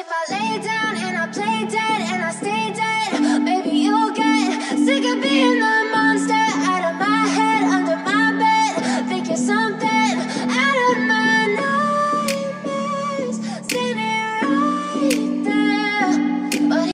if I lay down and I play dead?